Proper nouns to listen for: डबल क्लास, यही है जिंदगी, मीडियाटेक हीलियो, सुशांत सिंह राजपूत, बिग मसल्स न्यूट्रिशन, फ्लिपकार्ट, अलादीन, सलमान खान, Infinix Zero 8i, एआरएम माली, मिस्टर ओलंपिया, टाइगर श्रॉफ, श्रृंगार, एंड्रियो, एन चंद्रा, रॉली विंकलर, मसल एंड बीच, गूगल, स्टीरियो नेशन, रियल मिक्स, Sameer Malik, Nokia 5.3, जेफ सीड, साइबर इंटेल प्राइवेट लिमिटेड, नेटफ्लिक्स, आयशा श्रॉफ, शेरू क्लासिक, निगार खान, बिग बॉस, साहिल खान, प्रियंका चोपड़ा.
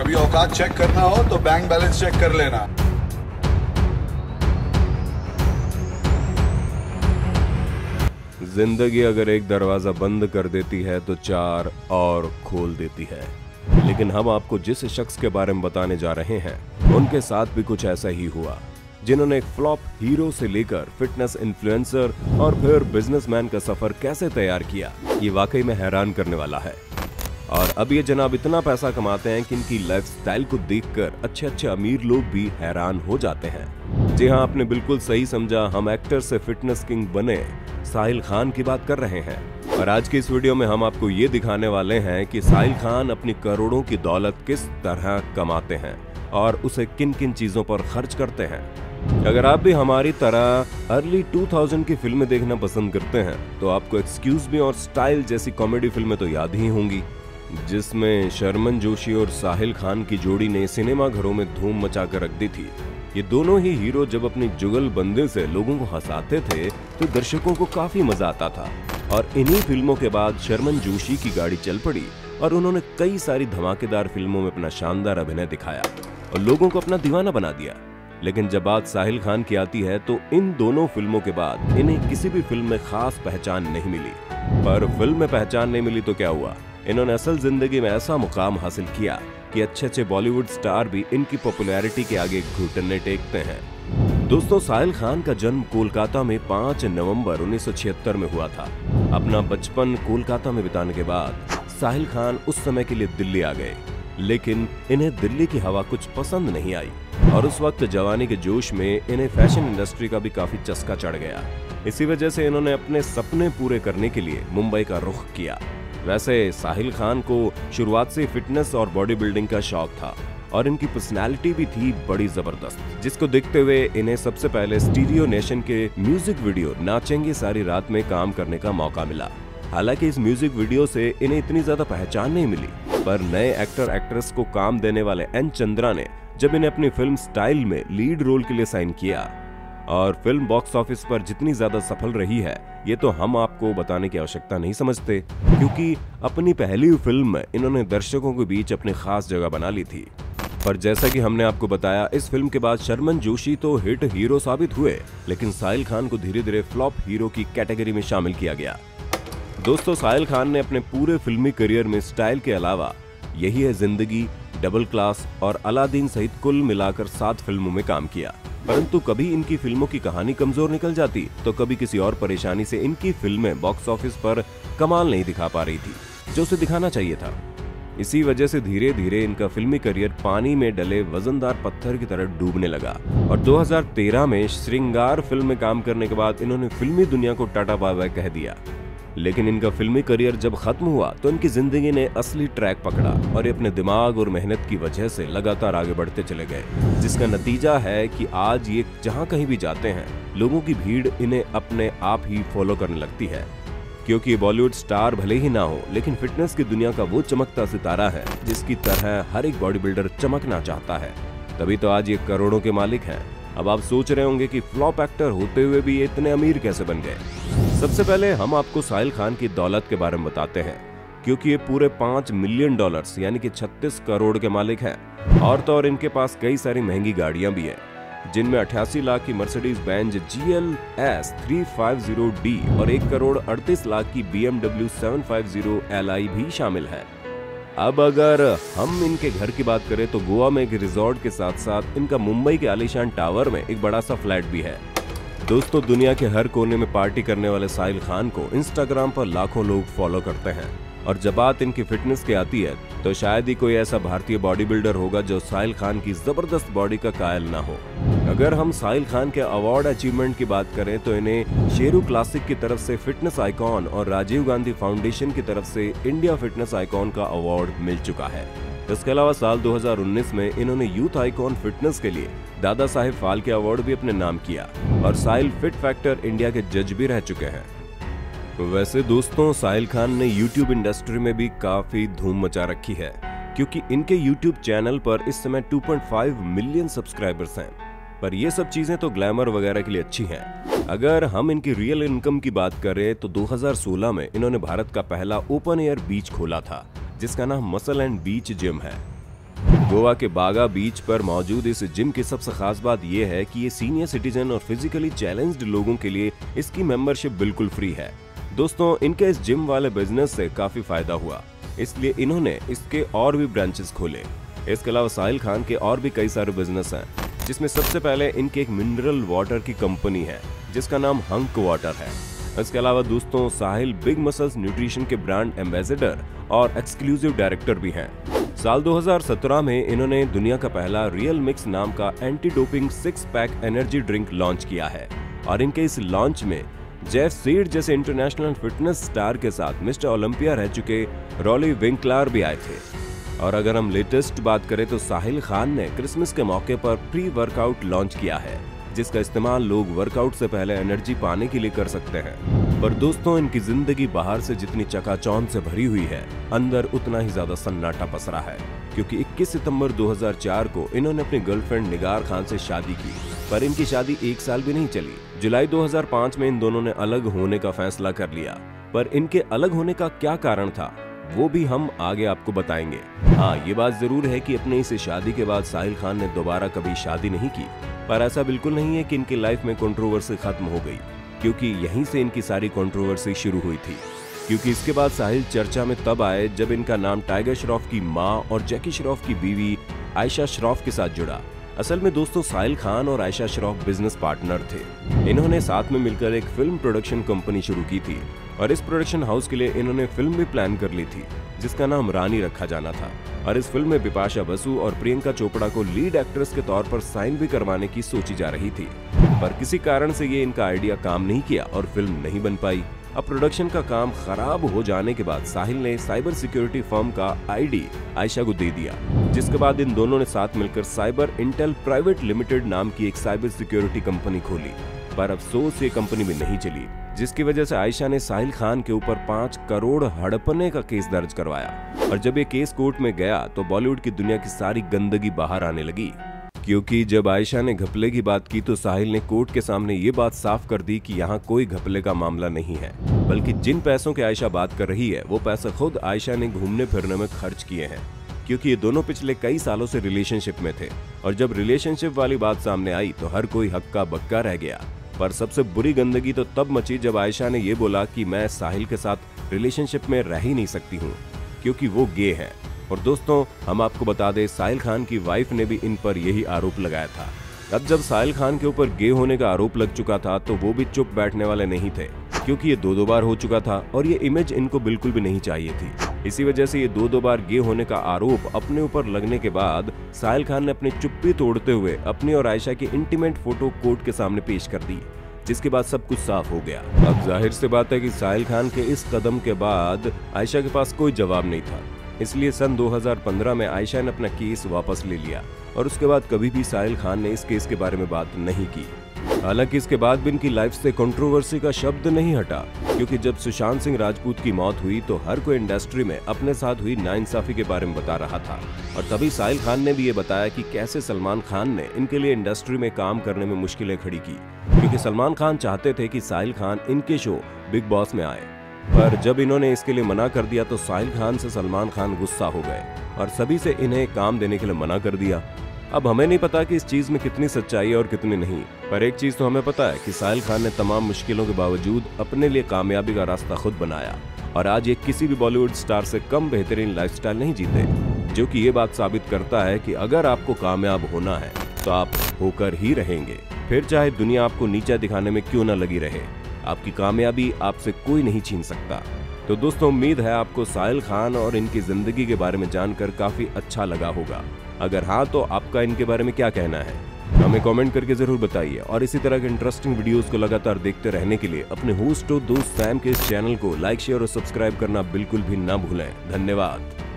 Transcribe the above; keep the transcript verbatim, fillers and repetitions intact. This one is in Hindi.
कभी औकात चेक करना हो तो बैंक बैलेंस चेक कर लेना। जिंदगी अगर एक दरवाजा बंद कर देती है तो चार और खोल देती है, लेकिन हम आपको जिस शख्स के बारे में बताने जा रहे हैं उनके साथ भी कुछ ऐसा ही हुआ, जिन्होंने एक फ्लॉप हीरो से लेकर फिटनेस इन्फ्लुएंसर और फिर बिजनेसमैन का सफर कैसे तैयार किया, ये वाकई में हैरान करने वाला है। और अब ये जनाब इतना पैसा कमाते हैं कि इनकी लाइफस्टाइल को देखकर अच्छे अच्छे अमीर लोग भी हैरान हो जाते हैं। जी हाँ, आपने बिल्कुल सही समझा, हम एक्टर से फिटनेस किंग बने साहिल खान की बात कर रहे हैं। और आज की इस वीडियो में हम आपको ये दिखाने वाले हैं कि साहिल खान अपनी करोड़ों की दौलत किस तरह कमाते हैं और उसे किन किन चीजों पर खर्च करते हैं। अगर आप भी हमारी तरह अर्ली टू थाउज़ेंड की फिल्में देखना पसंद करते हैं तो आपको एक्सक्यूज मी और स्टाइल जैसी कॉमेडी फिल्में तो याद ही होंगी, जिसमें शर्मन जोशी और साहिल खान की जोड़ी ने सिनेमा घरों में धूम मचा कर रख दी थी। ये दोनों ही हीरो जब अपनी जुगलबंदी से लोगों को हंसाते थे तो दर्शकों को काफी मजा आता था। और इन्हीं फिल्मों के बाद शर्मन जोशी की गाड़ी चल पड़ी और उन्होंने कई सारी धमाकेदार फिल्मों में अपना शानदार अभिनय दिखाया और लोगों को अपना दीवाना बना दिया। लेकिन जब बात साहिल खान की आती है तो इन दोनों फिल्मों के बाद इन्हें किसी भी फिल्म में खास पहचान नहीं मिली। पर फिल्म में पहचान नहीं मिली तो क्या हुआ, इन्होंने असल जिंदगी में ऐसा मुकाम हासिल किया कि अच्छे अच्छे बॉलीवुड स्टार भी इनकी पॉपुलैरिटी के आगे घुटने टेकते हैं। दोस्तों, साहिल खान का जन्म कोलकाता में पाँच नवंबर उन्नीस सौ छिहत्तर में हुआ था। अपना बचपन कोलकाता में बिताने के बाद साहिल खान उस समय के लिए दिल्ली आ गए, लेकिन इन्हें दिल्ली की हवा कुछ पसंद नहीं आई और उस वक्त जवानी के जोश में इन्हें फैशन इंडस्ट्री का भी काफी चस्का चढ़ गया। इसी वजह से इन्होंने अपने सपने पूरे करने के लिए मुंबई का रुख किया। वैसे साहिल खान को शुरुआत से फिटनेस और बॉडी बिल्डिंग का शौक था और इनकी पर्सनालिटी भी थी बड़ी जबरदस्त, जिसको देखते हुए इन्हें सबसे पहले स्टीरियो नेशन के म्यूजिक वीडियो नाचेंगे सारी रात में काम करने का मौका मिला। हालांकि इस म्यूजिक वीडियो से इन्हें इतनी ज्यादा पहचान नहीं मिली, पर नए एक्टर एक्ट्रेस को काम देने वाले एन चंद्रा ने जब इन्हें अपनी फिल्म स्टाइल में लीड रोल के लिए साइन किया और फिल्म बॉक्स ऑफिस पर जितनी ज्यादा सफल रही है ये तो हम आपको बताने की आवश्यकता नहीं समझते, क्योंकि अपनी पहली फिल्म में इन्होंने दर्शकों के बीच अपनी खास जगह बना ली थी। पर जैसा कि हमने आपको बताया, इस फिल्म के बाद शर्मन जोशी तो हिट हीरो साबित हुए, लेकिन साहिल खान को धीरे धीरे फ्लॉप हीरो की कैटेगरी में शामिल किया गया। दोस्तों, साहिल खान ने अपने पूरे फिल्मी करियर में स्टाइल के अलावा यही है जिंदगी, डबल क्लास और अलादीन सहित कुल मिलाकर सात फिल्मों में काम किया। परंतु कभी इनकी फिल्मों की कहानी कमजोर निकल जाती तो कभी किसी और परेशानी से इनकी फिल्में बॉक्स ऑफिस पर कमाल नहीं दिखा पा रही थी जो उसे दिखाना चाहिए था। इसी वजह से धीरे धीरे इनका फिल्मी करियर पानी में डले वजनदार पत्थर की तरह डूबने लगा और दो हज़ार तेरह में श्रृंगार फिल्म में काम करने के बाद इन्होंने फिल्मी दुनिया को टाटा बाय बाय कह दिया। लेकिन इनका फिल्मी करियर जब खत्म हुआ तो इनकी जिंदगी ने असली ट्रैक पकड़ा और ये अपने दिमाग और मेहनत की वजह से लगातार आगे बढ़ते चले गए, जिसका नतीजा है कि आज ये जहां कहीं भी जाते हैं लोगों की भीड़ इन्हें अपने आप ही फॉलो करने लगती है, क्योंकि बॉलीवुड स्टार भले ही ना हो लेकिन फिटनेस की दुनिया का वो चमकता सितारा है जिसकी तरह हर एक बॉडी बिल्डर चमकना चाहता है। तभी तो आज ये करोड़ों के मालिक हैं। अब आप सोच रहे होंगे कि फ्लॉप एक्टर होते हुए भी ये इतने अमीर कैसे बन गए। सबसे पहले हम आपको साहिल खान की दौलत के बारे में बताते हैं, क्योंकि ये पूरे पाँच मिलियन डॉलर्स यानी कि छत्तीस करोड़ के मालिक हैं। और तो और इनके पास कई सारी महंगी गाड़ियां भी हैं, जिनमें अठासी लाख की Mercedes Benz G L S three fifty D और एक करोड़ अड़तीस लाख की B M W seven fifty L I भी शामिल है। अब अगर हम इनके घर की बात करें तो गोवा में एक रिजॉर्ट के साथ साथ इनका मुंबई के आलीशान टावर में एक बड़ा सा फ्लैट भी है। दोस्तों, दुनिया के हर कोने में पार्टी करने वाले साहिल खान को इंस्टाग्राम पर लाखों लोग फॉलो करते हैं और जब बात इनकी फिटनेस की आती है तो शायद ही कोई ऐसा भारतीय बॉडी बिल्डर होगा जो साहिल खान की जबरदस्त बॉडी का कायल ना हो। अगर हम साहिल खान के अवार्ड अचीवमेंट की बात करें तो इन्हें शेरू क्लासिक की तरफ से फिटनेस आइकॉन और राजीव गांधी फाउंडेशन की तरफ से इंडिया फिटनेस आइकॉन का अवार्ड मिल चुका है। इसके अलावा साल दो हज़ार उन्नीस में इन्होंने यूथ आइकॉन फिटनेस के लिए दादा साहेब फाल्के अवार्ड भी अपने नाम किया और साहिल फिट फैक्टर इंडिया के जज भी रह चुके हैं। वैसे दोस्तों, साहिल खान ने यूट्यूब इंडस्ट्री में भी काफी धूम मचा रखी है, क्योंकि इनके यूट्यूब चैनल पर इस समय two point five million subscribers हैं। पर ये सब चीजें तो ग्लैमर वगैरह के लिए अच्छी हैं। अगर हम इनकी रियल इनकम की बात करें तो दो हज़ार सोलह में इन्होंने भारत का पहला ओपन एयर बीच खोला था, जिसका नाम मसल एंड बीच जिम है। गोवा के बागा बीच पर मौजूद इस जिम की सबसे खास बात यह है कि ये सीनियर सिटीजन और फिजिकली चैलेंज्ड लोगों के लिए इसकी मेंबरशिप बिल्कुल फ्री है। दोस्तों, इनके इस जिम वाले बिजनेस से काफी फायदा हुआ, इसलिए इन्होंने इसके और भी ब्रांचेस खोले। इसके अलावा साहिल खान के और भी कई सारे बिजनेस हैं, जिसमें सबसे पहले इनके एक मिनरल वाटर की कंपनी है जिसका नाम हंक वाटर है। इसके अलावा दोस्तों, साहिल बिग मसल्स न्यूट्रिशन के ब्रांड एम्बेसडर और एक्सक्लूसिव डायरेक्टर भी हैं। साल दो हज़ार सत्रह में इन्होंने दुनिया का पहला रियल मिक्स नाम का anti doping six pack energy drink launch किया है और इनके इस लॉन्च में जेफ सीड जैसे इंटरनेशनल फिटनेस स्टार के साथ मिस्टर ओलंपिया रह चुके रॉली विंकलर भी आए थे। और अगर हम लेटेस्ट बात करें तो साहिल खान ने क्रिसमस के मौके पर प्री वर्कआउट लॉन्च किया है, जिसका इस्तेमाल लोग वर्कआउट से पहले एनर्जी पाने के लिए कर सकते हैं। पर दोस्तों, इनकी जिंदगी बाहर से जितनी चकाचौंध से भरी हुई है, अंदर उतना ही ज्यादा सन्नाटा पसरा है, क्योंकि इक्कीस सितंबर दो हज़ार चार को इन्होंने अपनी गर्लफ्रेंड निगार खान से शादी की, पर इनकी शादी एक साल भी नहीं चली। जुलाई दो हज़ार पाँच में इन दोनों ने अलग होने का फैसला कर लिया, पर इनके अलग होने का क्या कारण था वो भी हम आगे आपको बताएंगे। हाँ, ये बात जरूर है कि अपने इस शादी के बाद साहिल खान ने दोबारा कभी शादी नहीं की, पर ऐसा बिल्कुल नहीं है कि इनकी लाइफ में कंट्रोवर्सी खत्म हो गई, क्योंकि यहीं से इनकी सारी कंट्रोवर्सी शुरू हुई थी। क्योंकि इसके बाद साहिल चर्चा में तब आए जब इनका नाम टाइगर श्रॉफ की माँ और जैकी श्रॉफ की बीवी आयशा श्रॉफ के साथ जुड़ा। असल में दोस्तों, साहिल खान और आयशा श्रॉफ बिजनेस पार्टनर थे। इन्होंने साथ में मिलकर एक फिल्म प्रोडक्शन कंपनी शुरू की थी और इस प्रोडक्शन हाउस के लिए इन्होंने फिल्म भी प्लान कर ली थी, जिसका नाम रानी रखा जाना था। और इस फिल्म में बिपाशा बसु और प्रियंका चोपड़ा को लीड एक्ट्रेस के तौर पर साइन भी करवाने की सोची जा रही थी, पर किसी कारण से ये इनका आइडिया काम नहीं किया और फिल्म नहीं बन पाई। अब प्रोडक्शन का काम खराब हो जाने के बाद साहिल ने साइबर सिक्योरिटी फर्म का आईडी आयशा को दे दिया, जिसके बाद इन दोनों ने साथ मिलकर साइबर इंटेल प्राइवेट लिमिटेड नाम की एक साइबर सिक्योरिटी कंपनी खोली। पर अफसोस, ये कंपनी भी नहीं चली, जिसकी वजह से आयशा ने साहिल खान के ऊपर पाँच करोड़ हड़पने का केस दर्ज करवाया। और जब ये केस कोर्ट में गया तो बॉलीवुड की दुनिया की सारी गंदगी बाहर आने लगी, क्योंकि जब आयशा ने घपले की बात की तो साहिल ने कोर्ट के सामने ये बात साफ कर दी कि यहाँ कोई घपले का मामला नहीं है, बल्कि जिन पैसों की आयशा बात कर रही है वो पैसे खुद आयशा ने घूमने फिरने में खर्च किए हैं, क्योंकि ये दोनों पिछले कई सालों से रिलेशनशिप में थे। और जब रिलेशनशिप वाली बात सामने आई तो हर कोई हक्का बक्का रह गया। पर सबसे बुरी गंदगी तो तब मची जब आयशा ने ये बोला कि मैं साहिल के साथ रिलेशनशिप में रह ही नहीं सकती हूँ, क्योंकि वो गे है। और दोस्तों, हम आपको बता दें, साहिल खान की वाइफ ने भी इन पर यही आरोप लगाया था। अब जब साहिल खान के ऊपर गे होने का आरोप लग चुका था तो वो भी चुप बैठने वाले नहीं थे, क्योंकि ये दो दो बार हो चुका था और ये इमेज इनको बिल्कुल भी नहीं चाहिए थी। इसी वजह से ये दो दो बार गे होने का आरोप अपने ऊपर लगने के बाद साहिल खान ने अपनी चुप्पी तोड़ते हुए अपनी और आयशा की इंटीमेट फोटो कोर्ट के सामने पेश कर दी, जिसके बाद सब कुछ साफ हो गया। अब जाहिर सी बात है कि साहिल खान के इस कदम के बाद आयशा के पास कोई जवाब नहीं था, इसलिए सन दो हज़ार पंद्रह में आयशा ने अपना केस वापस ले लिया और उसके बाद कभी भी साहिल खान ने इस केस के बारे में बात नहीं की। हालांकि इसके बाद भी इनकी लाइफ से कंट्रोवर्सी का शब्द नहीं हटा, क्योंकि जब सुशांत सिंह राजपूत की मौत हुई तो हर कोई इंडस्ट्री में अपने साथ हुई नाइंसाफी के बारे में बता रहा था। और तभी साहिल खान ने भी ये बताया कि कैसे सलमान खान ने इनके लिए इंडस्ट्री में काम करने में मुश्किलें खड़ी की, क्योंकि सलमान खान चाहते थे कि साहिल खान इनके शो बिग बॉस में आए। पर जब इन्होंने इसके लिए मना कर दिया तो साहिल खान से सलमान खान गुस्सा हो गए और सभी से इन्हें काम देने के लिए मना कर दिया। अब हमें नहीं पता कि इस चीज़ में कितनी सच्चाई है और कितनी नहीं, पर एक चीज़ तो हमें पता है कि साहिल खान ने तमाम मुश्किलों के बावजूद अपने लिए कामयाबी का रास्ता खुद बनाया और आज ये किसी भी बॉलीवुड स्टार से कम बेहतरीन लाइफस्टाइल नहीं जीते, जो कि ये बात साबित करता है कि अगर आपको कामयाब होना है तो आप होकर ही रहेंगे, फिर चाहे दुनिया आपको नीचा दिखाने में क्यों न लगी रहे। आपकी कामयाबी आपसे कोई नहीं छीन सकता। तो दोस्तों, उम्मीद है आपको साहिल खान और इनकी जिंदगी के बारे में जानकर काफी अच्छा लगा होगा। अगर हाँ, तो आपका इनके बारे में क्या कहना है हमें कमेंट करके जरूर बताइए। और इसी तरह के इंटरेस्टिंग वीडियोस को लगातार देखते रहने के लिए अपने होस्ट और दोस्त सैम के इस चैनल को लाइक, शेयर और सब्सक्राइब करना बिल्कुल भी ना भूलें। धन्यवाद।